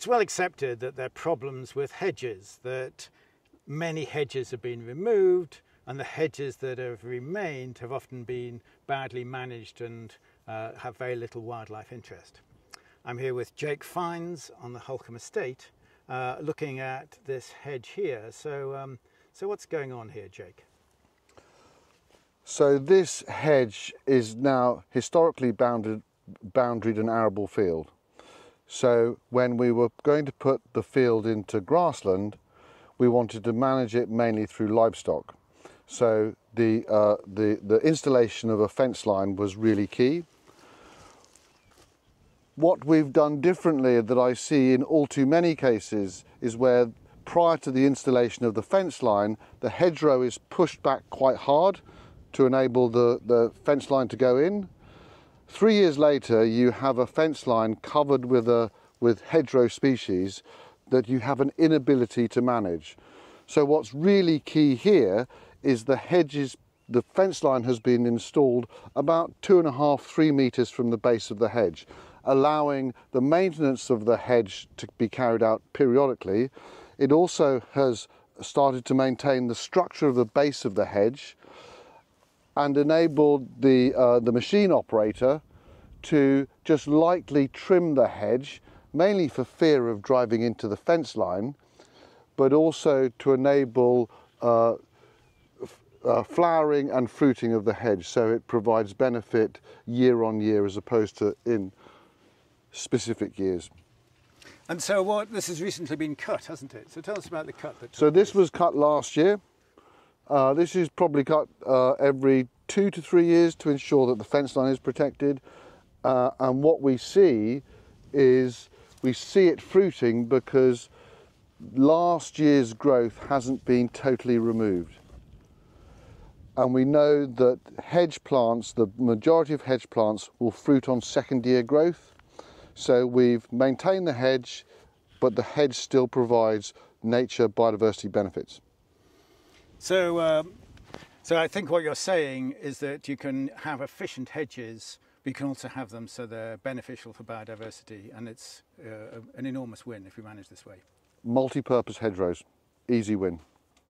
It's well accepted that there are problems with hedges, that many hedges have been removed, and the hedges that have remained have often been badly managed and have very little wildlife interest. I'm here with Jake Fiennes on the Holkham Estate, looking at this hedge here. So, so what's going on here, Jake? So this hedge is now historically boundaried an arable field. So when we were going to put the field into grassland, we wanted to manage it mainly through livestock. So the installation of a fence line was really key. What we've done differently that I see in all too many cases is where prior to the installation of the fence line, the hedgerow is pushed back quite hard to enable the fence line to go in. 3 years later, you have a fence line covered with hedgerow species that you have an inability to manage. So what's really key here is the fence line has been installed about 2.5–3 metres from the base of the hedge, allowing the maintenance of the hedge to be carried out periodically. It also has started to maintain the structure of the base of the hedge and enabled the machine operator to just lightly trim the hedge, mainly for fear of driving into the fence line, but also to enable flowering and fruiting of the hedge, so it provides benefit year on year as opposed to in specific years. And so this has recently been cut, hasn't it? So tell us about the cut. So this was cut last year. This is probably cut every 2 to 3 years to ensure that the fence line is protected. And what we see is we see it fruiting because last year's growth hasn't been totally removed. And we know that hedge plants, the majority of hedge plants, will fruit on second year growth. So we've maintained the hedge, but the hedge still provides nature biodiversity benefits. So, so I think what you're saying is that you can have efficient hedges, but you can also have them so they're beneficial for biodiversity, and it's an enormous win if we manage this way. Multi-purpose hedgerows, easy win.